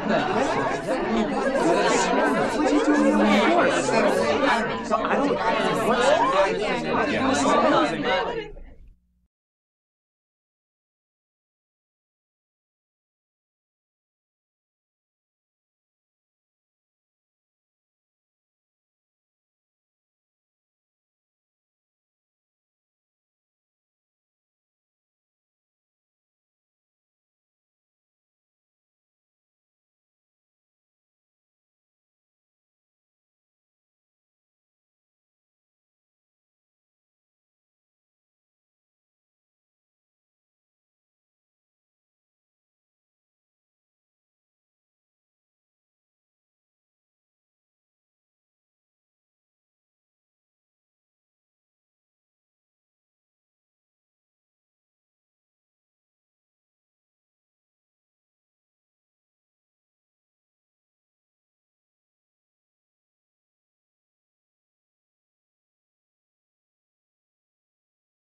What's doing on the horse? I don't...